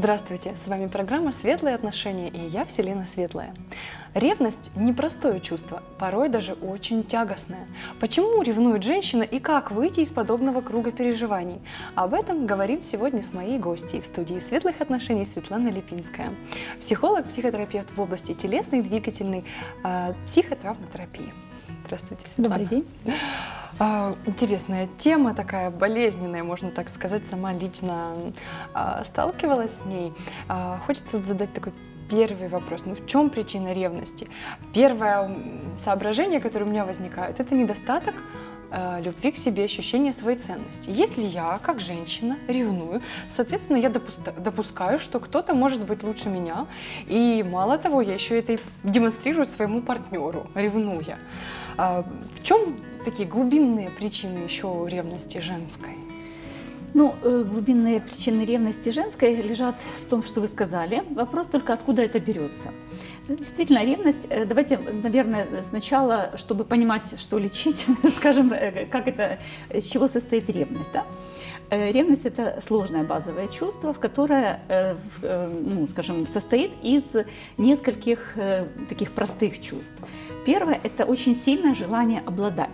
Здравствуйте, с вами программа «Светлые отношения» и я, Вселена Светлая. Ревность – непростое чувство, порой даже очень тягостное. Почему ревнует женщина и как выйти из подобного круга переживаний? Об этом говорим сегодня с моей гостьей в студии «Светлых отношений» Светлана Липинская, психолог, психотерапевт в области телесной и двигательной психотравматерапии. Здравствуйте, Светлана. Добрый день. Интересная тема, такая болезненная, можно так сказать, сама лично сталкивалась с ней. Хочется задать такой первый вопрос. Ну, в чем причина ревности? Первое соображение, которое у меня возникает, это недостаток любви к себе, ощущение своей ценности. Если я, как женщина, ревную, соответственно, я допускаю, что кто-то может быть лучше меня, и мало того, я еще это и демонстрирую своему партнеру, ревнуя. В чем такие глубинные причины еще ревности женской? Ну, глубинные причины ревности женской лежат в том, что вы сказали. Вопрос только, откуда это берется. Действительно, ревность, давайте, наверное, сначала, чтобы понимать, что лечить, скажем, как это, из чего состоит ревность, да? Ревность – это сложное базовое чувство, которое, ну, скажем, состоит из нескольких таких простых чувств. Первое – это очень сильное желание обладать.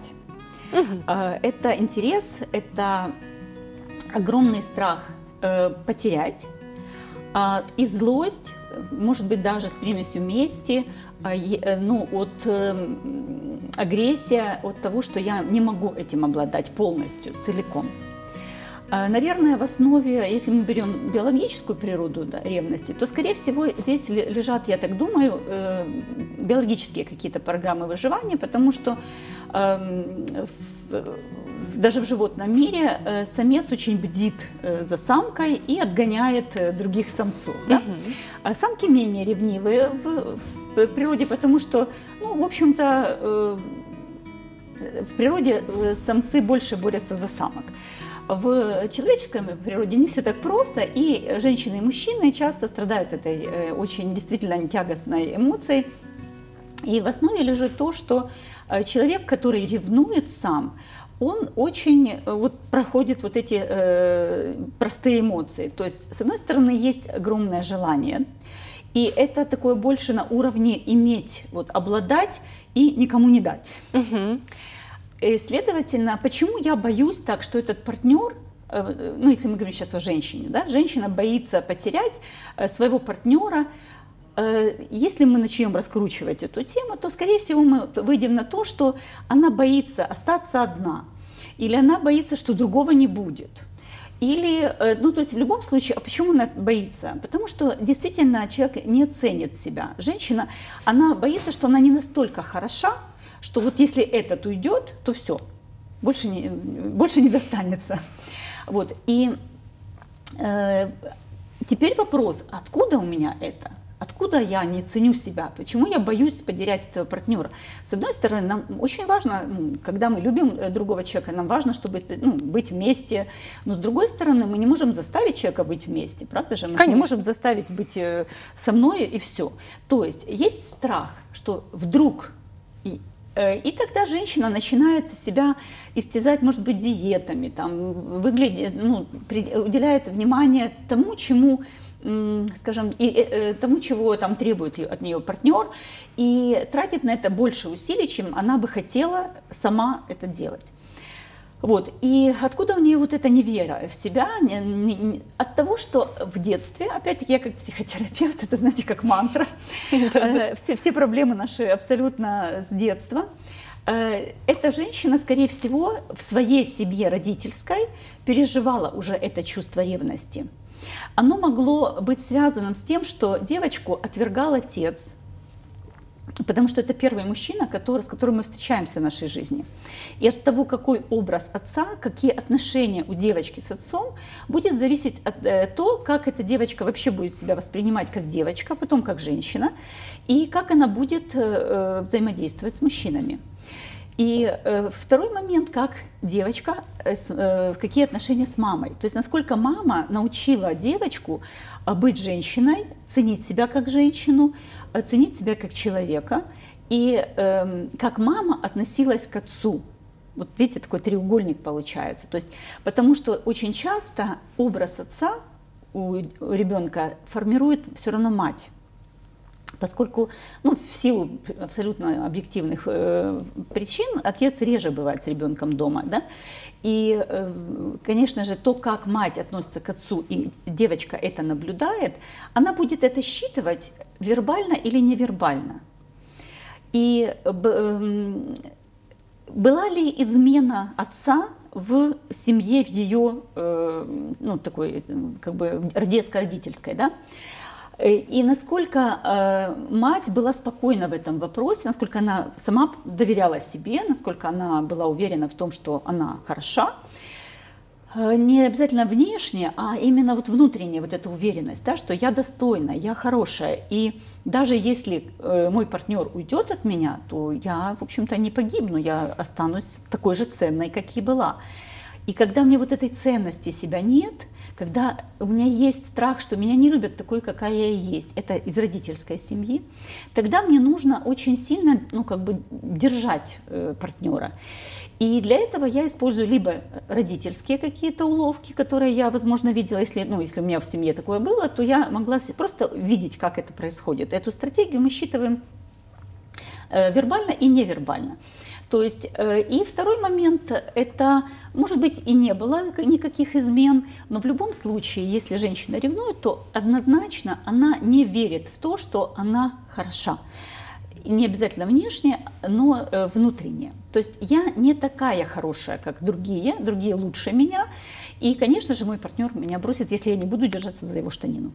Угу. Это интерес, это огромный страх потерять, и злость, может быть, даже с примесью мести, ну, агрессия от того, что я не могу этим обладать полностью, целиком. Наверное, в основе, если мы берем биологическую природу, да, ревности, то, скорее всего, здесь лежат, я так думаю, биологические какие-то программы выживания, потому что даже в животном мире самец очень бдит за самкой и отгоняет других самцов. Да? Угу. А самки менее ревнивые в природе, потому что, ну, в общем-то, в природе самцы больше борются за самок. В человеческой природе не все так просто, и женщины и мужчины часто страдают этой очень действительно тягостной эмоцией. И в основе лежит то, что человек, который ревнует сам, он очень проходит вот эти простые эмоции. То есть, с одной стороны, есть огромное желание, и это такое больше на уровне иметь, обладать и никому не дать. Угу. И, следовательно, почему я боюсь так, что этот партнер, ну, если мы говорим сейчас о женщине, да, женщина боится потерять своего партнера. Если мы начнем раскручивать эту тему, то, скорее всего, мы выйдем на то, что она боится остаться одна, или она боится, что другого не будет. Или, ну, то есть в любом случае, а почему она боится? Потому что действительно человек не ценит себя. Женщина, она боится, что она не настолько хороша, что вот если этот уйдет, то все, больше не достанется. Вот. И теперь вопрос, откуда у меня это? Откуда я не ценю себя? Почему я боюсь потерять этого партнера? С одной стороны, нам очень важно, когда мы любим другого человека, нам важно, чтобы быть вместе. Но с другой стороны, мы не можем заставить человека быть вместе, правда же? Мы Конечно. Не можем заставить быть со мной и все. То есть есть страх, что вдруг... И тогда женщина начинает себя истязать, может быть, диетами, там, уделяет внимание тому, чему... скажем, тому, чего там требует от нее партнер, и тратит на это больше усилий, чем она бы хотела сама это делать. Вот. И откуда у нее вот эта невера в себя? От того, что в детстве, опять-таки, я как психотерапевт, это, знаете, как мантра, все проблемы наши абсолютно с детства. Эта женщина, скорее всего, в своей семье родительской переживала уже это чувство ревности. Оно могло быть связано с тем, что девочку отвергал отец, потому что это первый мужчина, с которым мы встречаемся в нашей жизни. И от того, какой образ отца, какие отношения у девочки с отцом, будет зависеть от того, как эта девочка вообще будет себя воспринимать как девочка, потом как женщина, и как она будет взаимодействовать с мужчинами. И второй момент, как девочка, какие отношения с мамой. То есть насколько мама научила девочку быть женщиной, ценить себя как женщину, ценить себя как человека, и как мама относилась к отцу. Вот видите, такой треугольник получается. То есть, потому что очень часто образ отца у ребенка формирует все равно мать. Поскольку, ну, в силу абсолютно объективных причин, отец реже бывает с ребенком дома, да? И, конечно же, то, как мать относится к отцу, и девочка это наблюдает, она будет это считывать вербально или невербально. И была ли измена отца в семье, в ее, ну, такой, как бы, детско-родительской, да? И насколько мать была спокойна в этом вопросе, насколько она сама доверяла себе, насколько она была уверена в том, что она хороша. Не обязательно внешне, а именно вот внутренне вот эта уверенность, да, что я достойна, я хорошая. И даже если мой партнер уйдет от меня, то я, в общем-то, не погибну, я останусь такой же ценной, как и была. И когда мне вот этой ценности себя нет, когда у меня есть страх, что меня не любят такой, какая я есть, это из родительской семьи, тогда мне нужно очень сильно, ну, как бы держать партнера. И для этого я использую либо родительские какие-то уловки, которые я, возможно, видела, если, ну, если у меня в семье такое было, то я могла просто видеть, как это происходит. Эту стратегию мы считываем вербально и невербально. То есть, и второй момент, это, может быть, и не было никаких измен, но в любом случае, если женщина ревнует, то однозначно она не верит в то, что она хороша. Не обязательно внешне, но внутренне. То есть я не такая хорошая, как другие, другие лучше меня. И, конечно же, мой партнер меня бросит, если я не буду держаться за его штанину.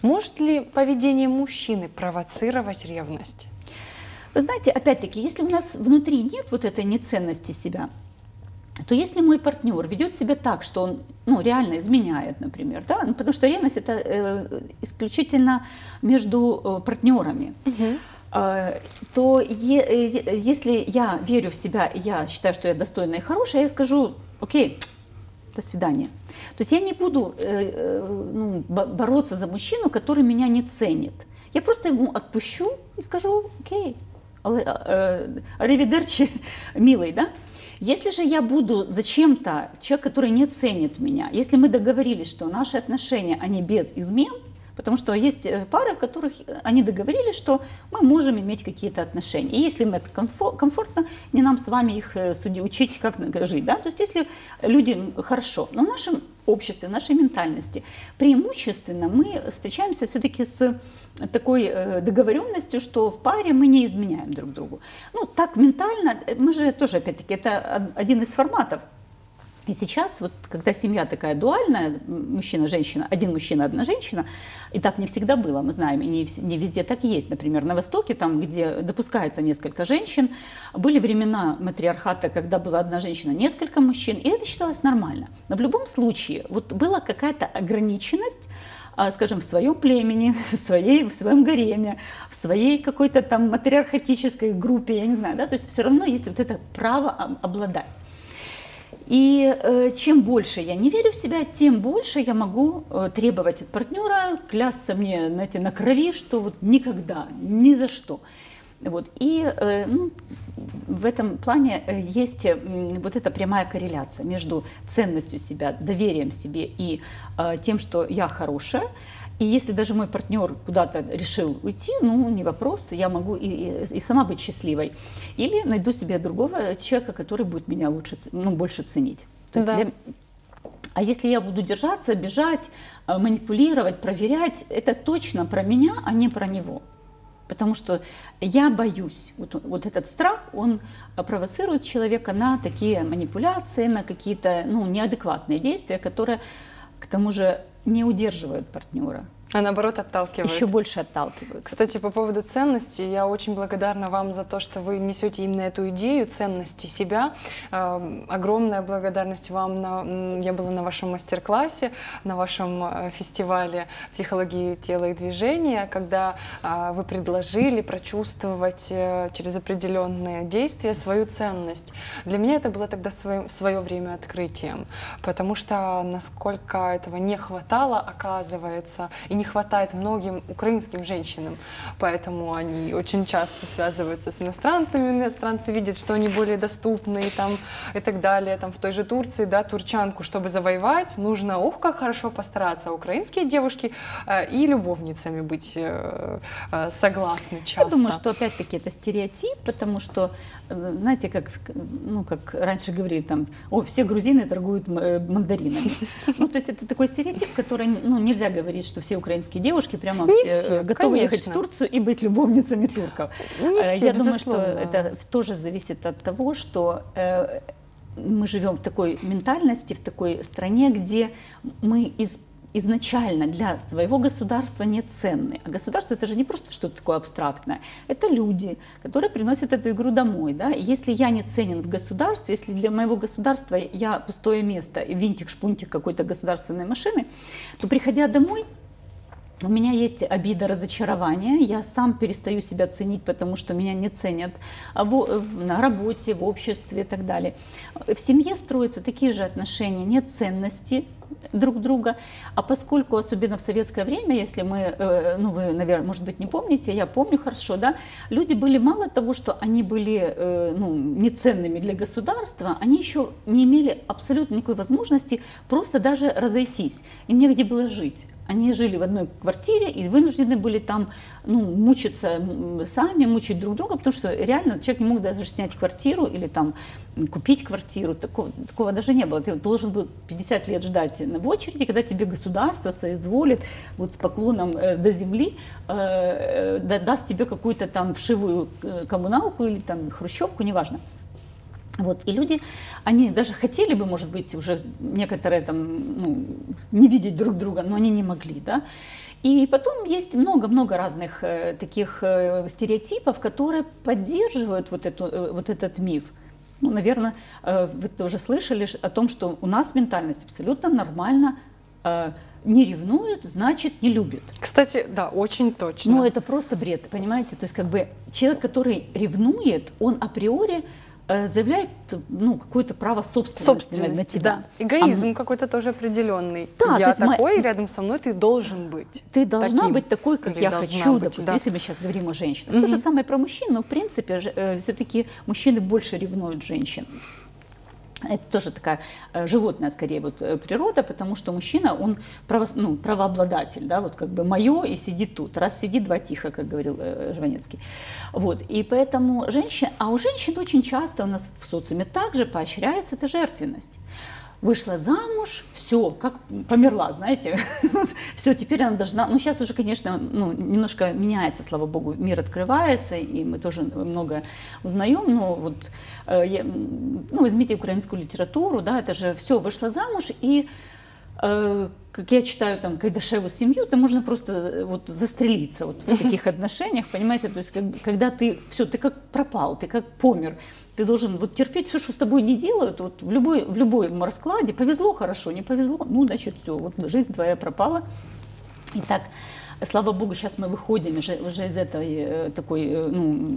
Может ли поведение мужчины провоцировать ревность? Вы знаете, опять-таки, если у нас внутри нет вот этой неценности себя, то если мой партнер ведет себя так, что он, ну, реально изменяет, например, да, ну, потому что ревность – это исключительно между партнерами, то если я верю в себя, я считаю, что я достойная и хорошая, я скажу: окей, до свидания. То есть я не буду бороться за мужчину, который меня не ценит. Я просто ему отпущу и скажу: окей, аривидерчи, милый, да? Если же я буду зачем-то человек, который не ценит меня, если мы договорились, что наши отношения, они без измен, потому что есть пары, в которых они договорились, что мы можем иметь какие-то отношения. И если им это комфортно, не нам с вами их учить, как жить. Да? То есть если люди хорошо, но в нашем обществе, в нашей ментальности преимущественно мы встречаемся все-таки с такой договоренностью, что в паре мы не изменяем друг другу. Ну, так ментально, мы же тоже, опять-таки, это один из форматов. И сейчас, вот, когда семья такая дуальная, мужчина-женщина, один мужчина, одна женщина, и так не всегда было, мы знаем, и не везде так есть. Например, на Востоке, там, где допускается несколько женщин, были времена матриархата, когда была одна женщина, несколько мужчин, и это считалось нормально. Но в любом случае, вот была какая-то ограниченность, скажем, в своем племени, в своем гареме, в своей какой-то там матриархатической группе, я не знаю, да, то есть все равно есть вот это право обладать. И чем больше я не верю в себя, тем больше я могу требовать от партнера, клясться мне, знаете, на крови, что вот никогда, ни за что. Вот. И в этом плане есть вот эта прямая корреляция между ценностью себя, доверием себе и тем, что я хорошая. И если даже мой партнер куда-то решил уйти, ну, не вопрос, я могу и сама быть счастливой. Или найду себе другого человека, который будет меня лучше, ну, больше ценить. То есть, да. А если я буду держаться, бежать, манипулировать, проверять, это точно про меня, а не про него. Потому что я боюсь. Вот этот страх, он провоцирует человека на такие манипуляции, на какие-то, ну, неадекватные действия, которые, к тому же, не удерживают партнера. А наоборот отталкивают. Еще больше отталкивают. Кстати, по поводу ценностей, я очень благодарна вам за то, что вы несете именно эту идею ценности себя. Огромная благодарность вам. Я была на вашем мастер-классе, на вашем фестивале психологии тела и движения, когда вы предложили прочувствовать через определенные действия свою ценность. Для меня это было тогда в свое время открытием, потому что насколько этого не хватало, оказывается, и не не хватает многим украинским женщинам, поэтому они очень часто связываются с иностранцами, иностранцы видят, что они более доступны там, и так далее. Там, в той же Турции, да, турчанку, чтобы завоевать, нужно, ох, как хорошо постараться. Украинские девушки и любовницами быть согласны часто. Я думаю, что опять-таки это стереотип, потому что, знаете, как, ну, как раньше говорили, там, о, все грузины торгуют мандаринами. Ну, то есть это такой стереотип, который, ну, нельзя говорить, что все украинские девушки прямо готовы ехать в Турцию и быть любовницами турков. Я думаю, что это тоже зависит от того, что мы живем в такой ментальности, в такой стране, где мы изначально для своего государства не ценны. А государство — это же не просто что-то такое абстрактное. Это люди, которые приносят эту игру домой. Да? И если я не ценен в государстве, если для моего государства я пустое место, винтик-шпунтик какой-то государственной машины, то, приходя домой, у меня есть обида, разочарование, я сам перестаю себя ценить, потому что меня не ценят на работе, в обществе и так далее. В семье строятся такие же отношения, нет ценности друг друга, а поскольку, особенно в советское время, если мы, ну вы, наверное, может быть, не помните, я помню хорошо, да, люди были мало того, что они были, ну, неценными для государства, они еще не имели абсолютно никакой возможности просто даже разойтись, им негде было жить. Они жили в одной квартире и вынуждены были там, ну, мучиться сами, мучить друг друга, потому что реально человек не мог даже снять квартиру или там купить квартиру. Такого даже не было. Ты должен был 50 лет ждать в очереди, когда тебе государство соизволит вот с поклоном до земли, даст тебе какую-то там вшивую коммуналку или там хрущевку, неважно. Вот. И люди, они даже хотели бы, может быть, уже некоторые там, ну, не видеть друг друга, но они не могли, да. И потом есть много-много разных таких стереотипов, которые поддерживают вот этот миф. Ну, наверное, вы тоже слышали о том, что у нас ментальность абсолютно нормально. Не ревнует, значит, не любит. Кстати, да, очень точно. Ну, это просто бред, понимаете? То есть, как бы, человек, который ревнует, он априори заявляет, ну, какое-то право собственности на тебя. Да. Эгоизм какой-то тоже определенный. Да, я такой, рядом со мной ты должен быть. Ты должна быть такой, как я хочу, допустим, да. Если мы сейчас говорим о женщинах. То же самое про мужчин, но, в принципе, все-таки мужчины больше ревнуют женщин. Это тоже такая животная, скорее, вот, природа, потому что мужчина, он ну, правообладатель, да, вот как бы мое и сидит тут, раз сиди, два тихо, как говорил Жванецкий. Вот, и поэтому женщина, а у женщин очень часто у нас в социуме также поощряется эта жертвенность. Вышла замуж, все, как померла, знаете, все, теперь она должна, ну сейчас уже, конечно, ну, немножко меняется, слава богу, мир открывается, и мы тоже много узнаем, но вот, ну, возьмите украинскую литературу, да, это же все, вышла замуж, и, как я читаю там Кайдашеву семью, то можно просто вот застрелиться вот в таких отношениях, понимаете, то есть, когда ты, все, ты как пропал, ты как помер. Ты должен вот терпеть все, что с тобой не делают, вот в любом раскладе. Повезло хорошо, не повезло, ну, значит, все, вот жизнь твоя пропала. И так, слава богу, сейчас мы выходим уже из этой, ну,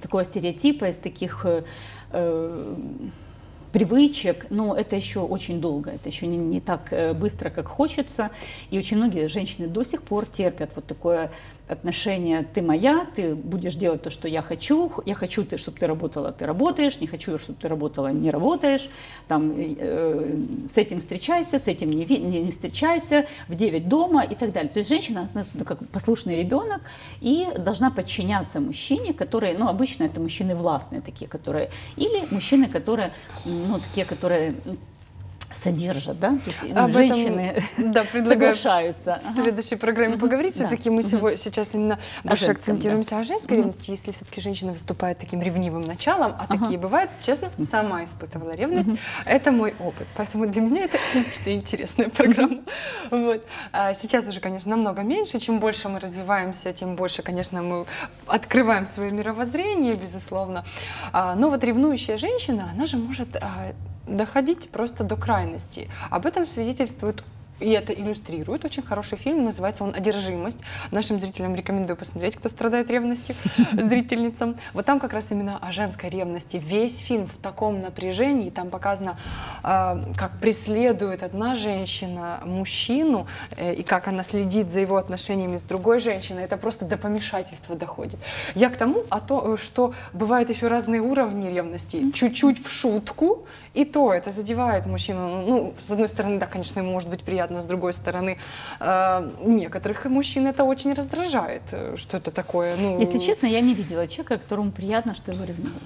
такого стереотипа, из таких привычек, но это еще очень долго, это еще не так быстро, как хочется. И очень многие женщины до сих пор терпят вот такое отношение: ты моя, ты будешь делать то, что я хочу, чтобы ты работала, ты работаешь, не хочу, чтобы ты работала, не работаешь, там, с этим встречайся, с этим не встречайся, в 9 дома и так далее. То есть женщина, она как послушный ребенок и должна подчиняться мужчине, который, ну, обычно это мужчины властные такие, которые, или мужчины, которые, ну, такие, которые содержат, да? Об женщины этом, да, предлагаю соглашаются. В следующей программе поговорить. Все-таки мы сейчас именно больше акцентируемся о женской ревности. Если все-таки женщина выступает таким ревнивым началом, а такие бывают, честно, сама испытывала ревность. Это мой опыт. Поэтому для меня это отличная, интересная программа. Вот. А сейчас уже, конечно, намного меньше. Чем больше мы развиваемся, тем больше, конечно, мы открываем свое мировоззрение, безусловно. Но вот ревнующая женщина, она же может доходить просто до крайности. Об этом свидетельствует и это иллюстрирует. Очень хороший фильм, называется он «Одержимость». Нашим зрителям рекомендую посмотреть, кто страдает ревностью, зрительницам. Вот там как раз именно о женской ревности. Весь фильм в таком напряжении, там показано, как преследует одна женщина мужчину, и как она следит за его отношениями с другой женщиной. Это просто до помешательства доходит. Я к тому, что бывают еще разные уровни ревности. Чуть-чуть в шутку, и то это задевает мужчину. Ну, с одной стороны, да, конечно, ему может быть приятно, с другой стороны, некоторых мужчин это очень раздражает, что это такое. Ну... Если честно, я не видела человека, которому приятно, что его ревнуют.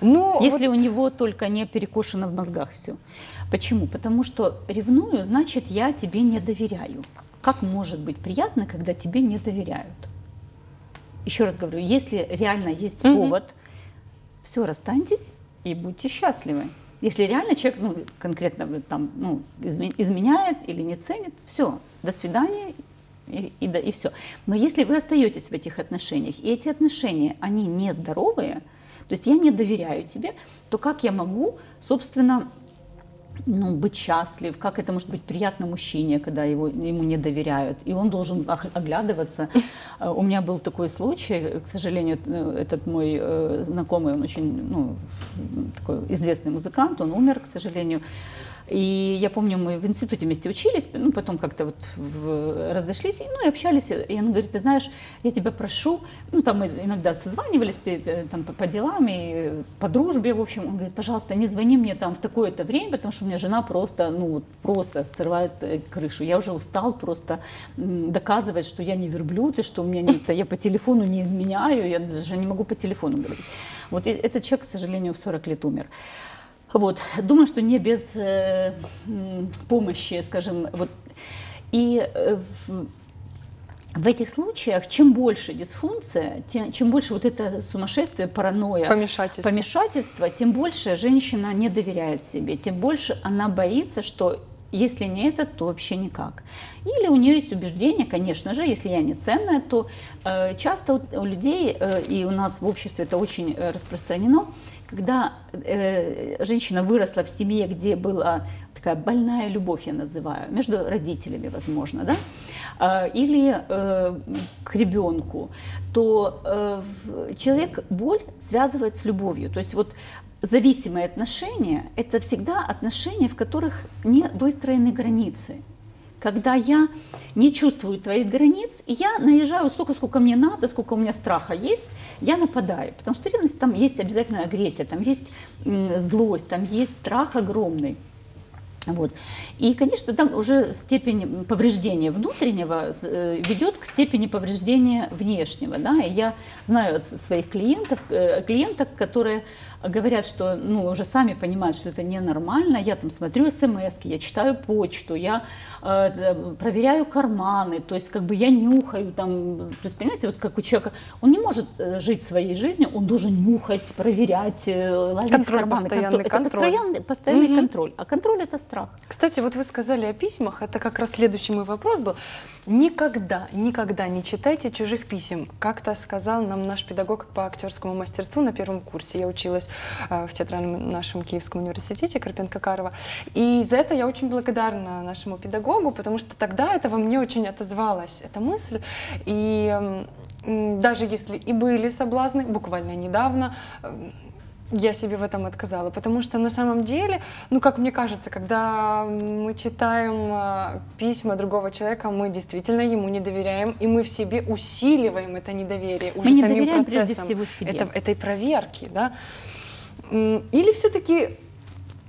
Но если вот... у него только не перекошено в мозгах все. Почему? Потому что ревную, значит, я тебе не доверяю. Как может быть приятно, когда тебе не доверяют? Еще раз говорю, если реально есть повод, все, расстаньтесь и будьте счастливы. Если реально человек, ну, конкретно там, ну, изменяет или не ценит, все, до свидания и все. Но если вы остаетесь в этих отношениях, и эти отношения, они нездоровые, то есть я не доверяю тебе, то как я могу, собственно, ну, быть счастлив, как это может быть приятно мужчине, когда ему не доверяют, и он должен оглядываться. У меня был такой случай, к сожалению, этот мой знакомый, он очень, ну, такой известный музыкант, он умер, к сожалению. И я помню, мы в институте вместе учились, ну, потом как-то вот разошлись, ну, и общались. И она говорит, ты знаешь, я тебя прошу, ну, там мы иногда созванивались там, по делам и по дружбе, в общем. Он говорит, пожалуйста, не звони мне там в такое-то время, потому что у меня жена просто, ну, просто срывает крышу. Я уже устал просто доказывать, что я не верблюд, и что у меня нет, я по телефону не изменяю, я даже не могу по телефону говорить. Вот этот человек, к сожалению, в 40 лет умер. Вот. Думаю, что не без помощи, скажем. Вот. И в этих случаях, чем больше дисфункция, чем больше вот это сумасшествие, паранойя, помешательство, тем больше женщина не доверяет себе, тем больше она боится, что если не это, то вообще никак. Или у нее есть убеждение, конечно же, если я не ценная, то часто у людей, и у нас в обществе это очень распространено, когда женщина выросла в семье, где была такая больная любовь, я называю, между родителями, возможно, да, или к ребенку, то человек боль связывает с любовью. То есть вот зависимые отношения – это всегда отношения, в которых не выстроены границы. Когда я не чувствую твоих границ, и я наезжаю столько, сколько мне надо, сколько у меня страха есть, я нападаю. Потому что ревность, там есть обязательно агрессия, там есть злость, там есть страх огромный. Вот. И, конечно, там уже степень повреждения внутреннего ведет к степени повреждения внешнего. Да? И я знаю от своих клиенток, которые говорят, что, ну, уже сами понимают, что это ненормально. Я там смотрю смс-ки, я читаю почту, я проверяю карманы, то есть как бы я нюхаю. Там, то есть, понимаете, вот как у человека, он не может жить своей жизнью, он должен нюхать, проверять, лазить в карманы. Постоянный контроль. А контроль – это страх. Кстати, вот вы сказали о письмах, это как раз следующий мой вопрос был. Никогда, никогда не читайте чужих писем. Как-то сказал нам наш педагог по актерскому мастерству на первом курсе. Я училась в театральном нашем Киевском университете Карпенко-Карова. И за это я очень благодарна нашему педагогу, потому что тогда это во мне очень отозвалась, эта мысль. И даже если и были соблазны, буквально недавно, я себе в этом отказала, потому что на самом деле, ну, как мне кажется, когда мы читаем письма другого человека, мы действительно ему не доверяем, и мы в себе усиливаем это недоверие уже самим процессом этой проверки, да? Или все-таки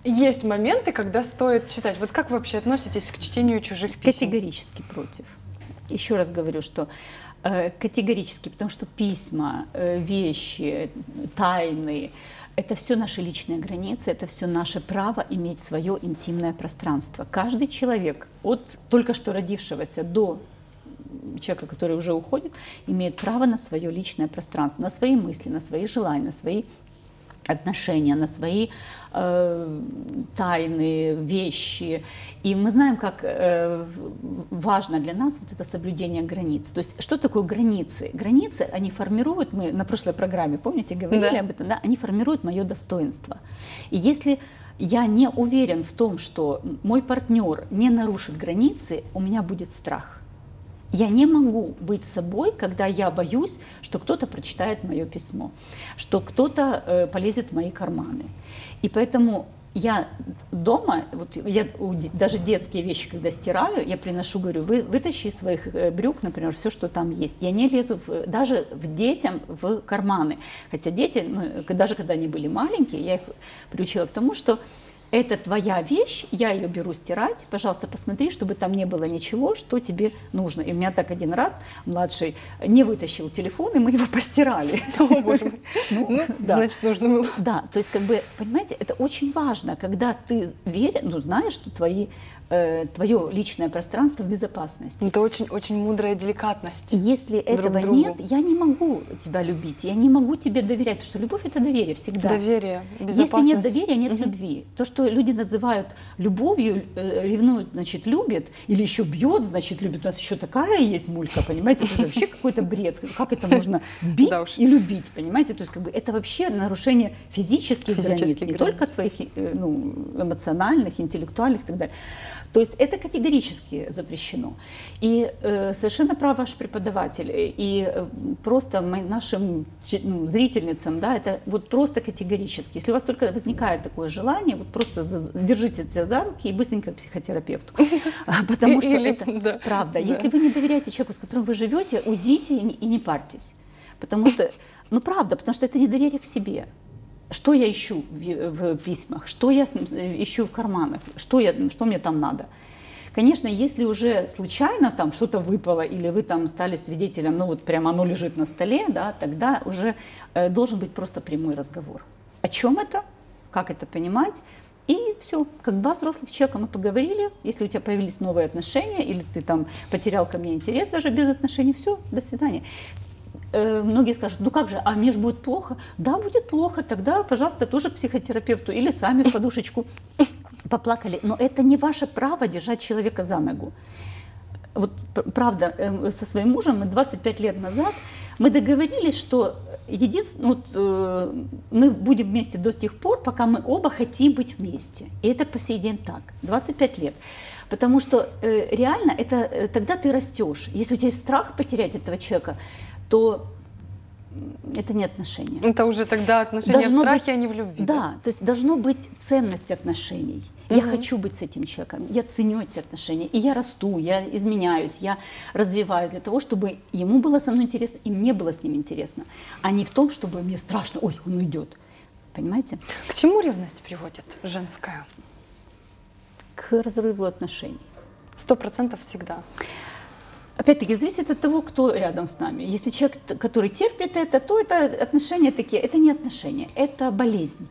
есть моменты, когда стоит читать? Вот как вы вообще относитесь к чтению чужих писем? Категорически против. Еще раз говорю, что категорически, потому что письма, вещи, тайны, это все наши личные границы, это все наше право иметь свое интимное пространство. Каждый человек, от только что родившегося до человека, который уже уходит, имеет право на свое личное пространство, на свои мысли, на свои желания, на свои отношения, на свои тайны, вещи. И мы знаем, как важно для нас вот это соблюдение границ. То есть что такое границы? Границы, они формируют, мы на прошлой программе, помните, говорили об этом, да? Они формируют мое достоинство. И если я не уверен в том, что мой партнер не нарушит границы, у меня будет страх. Я не могу быть собой, когда я боюсь, что кто-то прочитает мое письмо, что кто-то полезет в мои карманы. И поэтому я дома, вот я даже детские вещи, когда стираю, я приношу, говорю, вытащи из своих брюк, например, все, что там есть. Я не лезу даже в детям в карманы. Хотя дети, ну, даже когда они были маленькие, я их приучила к тому, что это твоя вещь, я ее беру стирать, пожалуйста, посмотри, чтобы там не было ничего, что тебе нужно. И у меня так один раз младший не вытащил телефон, и мы его постирали. О, боже мой. Ну, да. Значит, нужно было. Да, то есть, как бы, понимаете, это очень важно, когда ты веришь, ну, знаешь, что твое личное пространство в безопасности. Это очень-очень мудрая деликатность. Если этого нет, я не могу тебя любить, я не могу тебе доверять, потому что любовь – это доверие всегда. Доверие, безопасность. Если нет доверия, нет любви. То, что люди называют любовью, ревнуют, значит, любит, или еще бьет, значит, любит. У нас еще такая есть мулька, понимаете? Это вообще какой-то бред. Как это можно бить и любить, понимаете? То есть, как бы, это вообще нарушение физических границ, не только своих эмоциональных, интеллектуальных и так далее. То есть это категорически запрещено. И совершенно прав ваш преподаватель. И просто нашим зрительницам, да, это вот просто категорически. Если у вас только возникает такое желание, вот просто держите себя за руки и быстренько к психотерапевту. Потому что это правда. Если вы не доверяете человеку, с которым вы живете, уйдите и не парьтесь. Потому что, ну правда, потому что это недоверие к себе. Что я ищу в письмах, что я ищу в карманах, что мне там надо. Конечно, если уже случайно там что-то выпало, или вы там стали свидетелем, ну вот прямо оно лежит на столе, да, тогда уже должен быть просто прямой разговор. О чем это, как это понимать, и все. Как два взрослых человека мы поговорили, если у тебя появились новые отношения, или ты там потерял ко мне интерес даже без отношений, все, до свидания. Многие скажут, ну как же, а мне же будет плохо? Да, будет плохо, тогда, пожалуйста, тоже к психотерапевту или сами в подушечку поплакали. Но это не ваше право держать человека за ногу. Вот правда, со своим мужем мы 25 лет назад мы договорились, что мы будем вместе до тех пор, пока мы оба хотим быть вместе. И это по сей день так, 25 лет. Потому что реально это тогда ты растешь. Если у тебя есть страх потерять этого человека, то это не отношения. Это уже тогда отношения в страхе, а не в любви. Да, то есть должно быть ценность отношений. Я хочу быть с этим человеком, я ценю эти отношения, и я расту, я изменяюсь, я развиваюсь для того, чтобы ему было со мной интересно, и мне было с ним интересно, а не в том, чтобы мне страшно, ой, он уйдет, понимаете? К чему ревность приводит женская? К разрыву отношений. 100% всегда. Опять-таки, зависит от того, кто рядом с нами. Если человек, который терпит это, то это отношения такие. Это не отношения, это болезнь.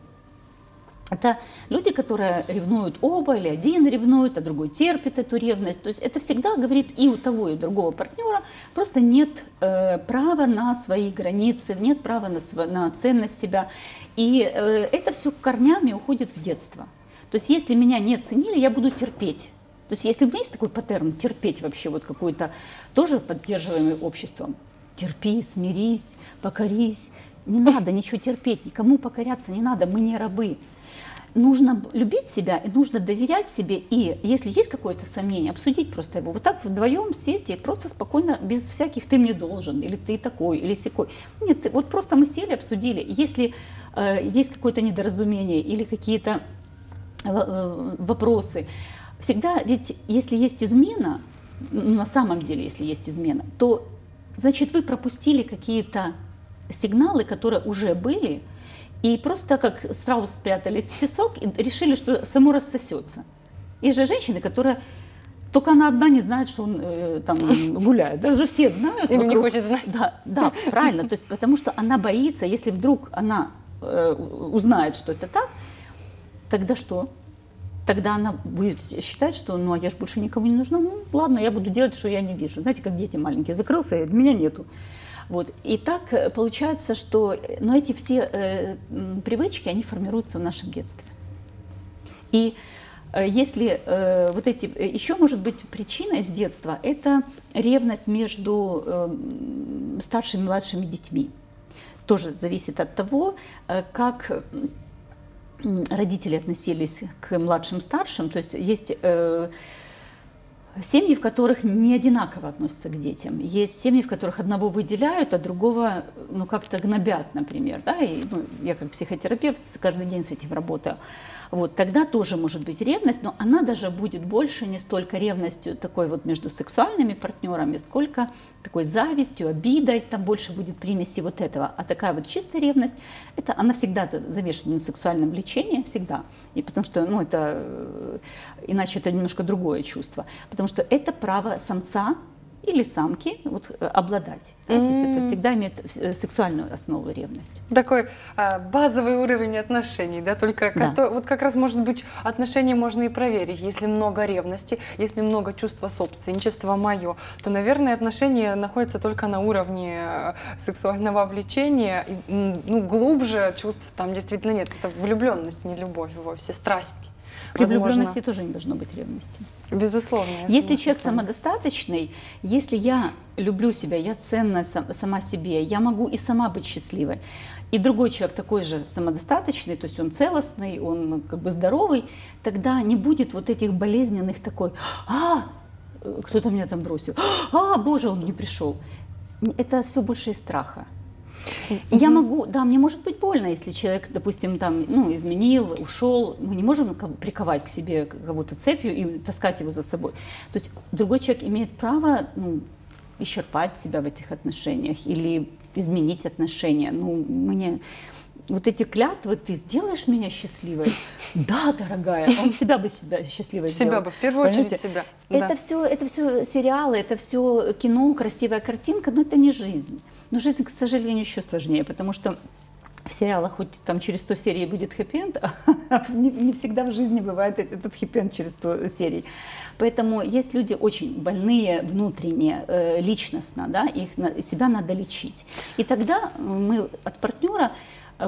Это люди, которые ревнуют оба, или один ревнует, а другой терпит эту ревность. То есть это всегда говорит и у того, и у другого партнера. Просто нет права на свои границы, нет права на ценность себя. И это все корнями уходит в детство. То есть если меня не ценили, я буду терпеть. То есть если у меня есть такой паттерн, терпеть вообще вот какой-то, тоже поддерживаемый обществом, терпи, смирись, покорись, не надо ничего терпеть, никому покоряться не надо, мы не рабы. Нужно любить себя и нужно доверять себе, и если есть какое-то сомнение, обсудить просто его, вот так вдвоем сесть и просто спокойно, без всяких «ты мне должен», или «ты такой», или «сякой». Нет, вот просто мы сели, обсудили, если есть какое-то недоразумение или какие-то вопросы. Всегда, ведь если есть измена, на самом деле, если есть измена, то, значит, вы пропустили какие-то сигналы, которые уже были, и просто как страус спрятались в песок и решили, что само рассосется. Есть же женщины, которые... Только она одна не знает, что он там гуляет. Да, уже все знают. Или не хочет знать. Да, да, правильно. То есть, потому что она боится, если вдруг она узнает, что это так, тогда что? Тогда она будет считать, что ну а я же больше никому не нужна, ну ладно, я буду делать, что я не вижу. Знаете, как дети маленькие, закрылся, и меня нету. Вот. И так получается, что ну, эти все привычки, они формируются в нашем детстве. И если вот эти, еще может быть причина из детства, это ревность между старшими и младшими детьми. Тоже зависит от того, как родители относились к младшим-старшим, то есть есть семьи, в которых не одинаково относятся к детям. Есть семьи, в которых одного выделяют, а другого ну, как-то гнобят, например. Да? И, ну, я как психотерапевт каждый день с этим работаю. Вот, тогда тоже может быть ревность, но она даже будет больше не столько ревностью такой вот между сексуальными партнерами, сколько такой завистью, обидой, там больше будет примеси вот этого. А такая вот чистая ревность, это она всегда замешана на сексуальном влечении, всегда. И потому что, ну, это, иначе это немножко другое чувство. Потому что это право самца или самки вот, обладать. Да? То есть это всегда имеет сексуальную основу ревность. Такой базовый уровень отношений, да, только да. Вот как раз, может быть, отношения можно и проверить. Если много ревности, если много чувства собственничества мое, то, наверное, отношения находятся только на уровне сексуального влечения. И, ну, глубже чувств там действительно нет. Это влюбленность, не любовь вовсе, страсть. При влюбленности тоже не должно быть ревности. Безусловно. Если человек самодостаточный, если я люблю себя, я ценна сама себе, я могу и сама быть счастливой, и другой человек такой же самодостаточный, то есть он целостный, он как бы здоровый, тогда не будет вот этих болезненных такой, а, кто-то меня там бросил, а, боже, он не пришел. Это все больше из страха. Я могу, да, мне может быть больно, если человек, допустим, там, ну, изменил, ушел. Мы не можем приковать к себе кого-то цепью и таскать его за собой. То есть другой человек имеет право, ну, исчерпать себя в этих отношениях или изменить отношения. Ну, мне вот эти клятвы, ты сделаешь меня счастливой? Да, дорогая, он себя бы счастливой сделал. Себя бы, в первую очередь себя. Это все сериалы, это все кино, красивая картинка, но это не жизнь. Но жизнь, к сожалению, еще сложнее, потому что в сериалах хоть там через 100 серий будет хэппи-энд, а не всегда в жизни бывает этот хэппи-энд через 100 серий. Поэтому есть люди очень больные внутренне, личностно, да, себя надо лечить. И тогда мы от партнера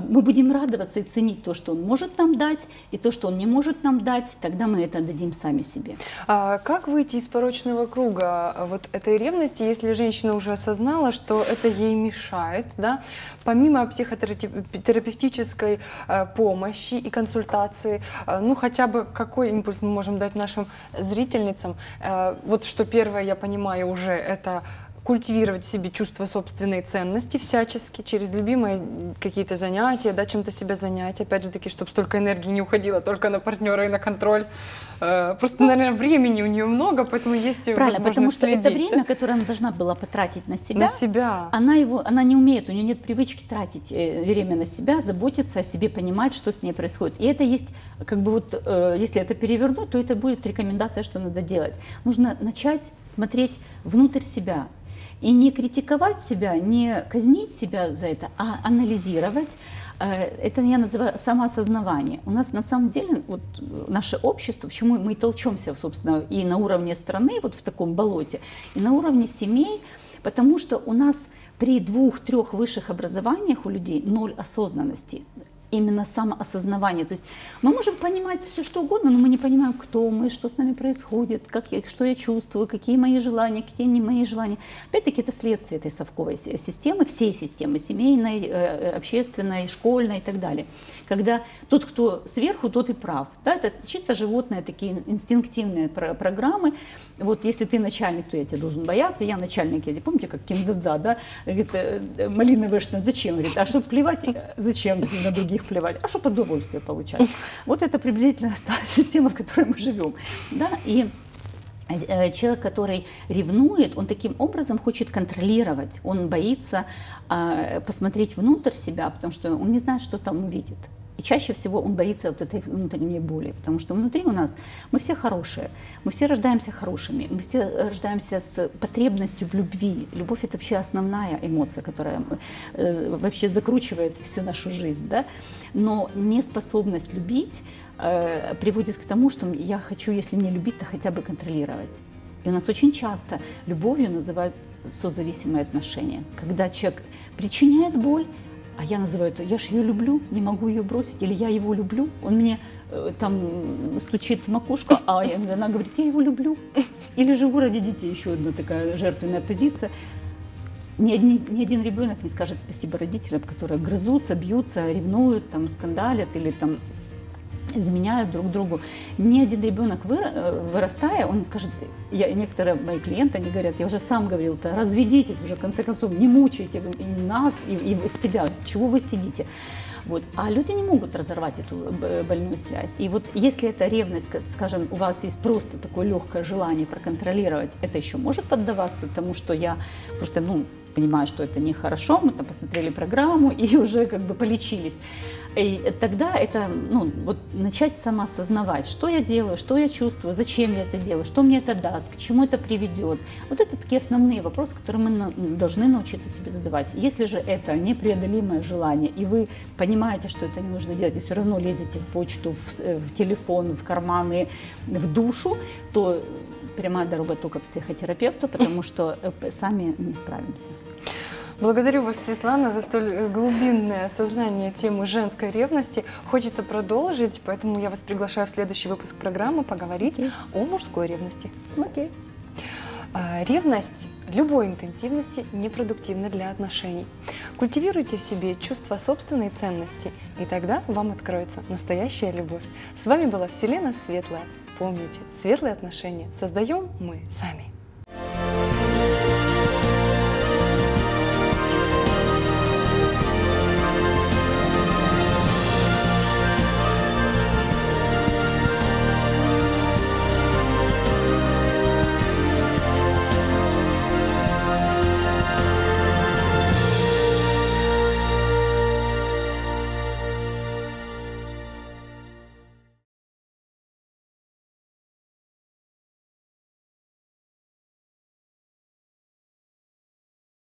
мы будем радоваться и ценить то, что он может нам дать, и то, что он не может нам дать, тогда мы это дадим сами себе. А как выйти из порочного круга вот этой ревности, если женщина уже осознала, что это ей мешает, да? Помимо психотерапевтической помощи и консультации, ну хотя бы какой импульс мы можем дать нашим зрительницам? Вот что первое, я понимаю уже, это культивировать в себе чувство собственной ценности всячески, через любимые какие-то занятия, да, чем-то себя занять, опять же таки, чтобы столько энергии не уходило только на партнера и на контроль. Просто, наверное, времени у нее много, поэтому есть возможность следить. Потому что это время, которое она должна была потратить на себя, она не умеет, у нее нет привычки тратить время на себя, заботиться о себе, понимать, что с ней происходит. И это есть, как бы вот, если это перевернуть, то это будет рекомендация, что надо делать. Нужно начать смотреть внутрь себя. И не критиковать себя, не казнить себя за это, а анализировать. Это я называю самоосознавание. У нас на самом деле вот, наше общество, почему мы толчемся, собственно, и на уровне страны, вот в таком болоте, и на уровне семей, потому что у нас при 2-3 высших образованиях у людей 0 осознанности. Именно самоосознавание. То есть мы можем понимать все, что угодно, но мы не понимаем, кто мы, что с нами происходит, что я чувствую, какие мои желания, какие не мои желания. Опять-таки это следствие этой совковой системы, всей системы, семейной, общественной, школьной и так далее. Когда тот, кто сверху, тот и прав. Да, это чисто животные, такие инстинктивные программы. Вот если ты начальник, то я тебя должен бояться. Я начальник, я помните, как Кин-дза-дза, да? Говорит, малиновая шна, зачем? Говорит, а чтобы плевать, зачем на других плевать? А чтобы удовольствие получать? Вот это приблизительно та система, в которой мы живем. Да? И человек, который ревнует, он таким образом хочет контролировать. Он боится посмотреть внутрь себя, потому что он не знает, что там увидит. И чаще всего он боится вот этой внутренней боли, потому что внутри у нас мы все хорошие, мы все рождаемся хорошими, мы все рождаемся с потребностью в любви. Любовь – это вообще основная эмоция, которая вообще закручивает всю нашу жизнь, да? Но неспособность любить приводит к тому, что я хочу, если не любить, то хотя бы контролировать. И у нас очень часто любовью называют созависимые отношения, когда человек причиняет боль, а я называю это, я же ее люблю, не могу ее бросить, или я его люблю, он мне там стучит в макушку, а она говорит, я его люблю. Или живу ради детей, еще одна такая жертвенная позиция. Ни один ребенок не скажет спасибо родителям, которые грызутся, бьются, ревнуют, там, скандалят или там изменяют друг другу. Ни один ребенок, вырастая, он не скажет, некоторые мои клиенты, они говорят, я уже сам говорил, разведитесь уже, в конце концов, не мучайте и нас, и себя, чего вы сидите. Вот. А люди не могут разорвать эту больную связь. И вот если эта ревность, скажем, у вас есть просто такое легкое желание проконтролировать, это еще может поддаваться тому, что я просто, понимаю, что это нехорошо, мы там посмотрели программу и уже как бы полечились. И тогда это, вот начать самоосознавать, что я делаю, что я чувствую, зачем я это делаю, что мне это даст, к чему это приведет. Вот это такие основные вопросы, которые мы должны научиться себе задавать. Если же это непреодолимое желание, и вы понимаете, что это не нужно делать, и все равно лезете в почту, в телефон, в карманы, в душу, то прямая дорога только к психотерапевту, потому что сами не справимся. Благодарю вас, Светлана, за столь глубинное осознание темы женской ревности. Хочется продолжить, поэтому я вас приглашаю в следующий выпуск программы поговорить о мужской ревности. Окей. Ревность любой интенсивности непродуктивна для отношений. Культивируйте в себе чувство собственной ценности, и тогда вам откроется настоящая любовь. С вами была Вселена Светлая. Помните, светлые отношения создаем мы сами.